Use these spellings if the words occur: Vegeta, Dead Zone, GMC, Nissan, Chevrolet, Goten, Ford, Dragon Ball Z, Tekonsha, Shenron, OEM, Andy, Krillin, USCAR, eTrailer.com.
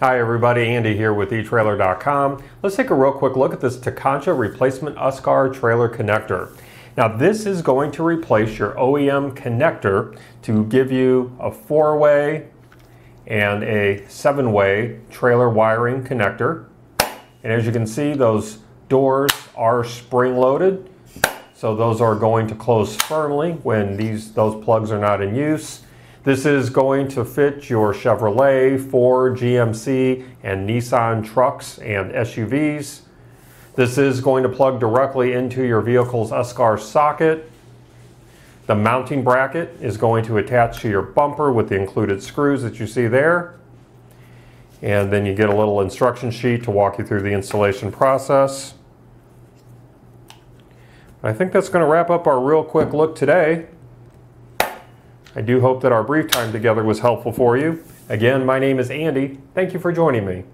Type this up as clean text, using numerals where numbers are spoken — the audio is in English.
Hi everybody, Andy here with eTrailer.com. Let's take a real quick look at this Tekonsha replacement USCAR trailer connector. Now this is going to replace your OEM connector to give you a 4-way and a 7-way trailer wiring connector. And as you can see, those doors are spring-loaded. So those are going to close firmly when those plugs are not in use. This is going to fit your Chevrolet, Ford, GMC, and Nissan trucks and SUVs. This is going to plug directly into your vehicle's USCAR socket. The mounting bracket is going to attach to your bumper with the included screws that you see there. And then you get a little instruction sheet to walk you through the installation process. I think that's going to wrap up our real quick look today. I do hope that our brief time together was helpful for you. Again, my name is Andy. Thank you for joining me.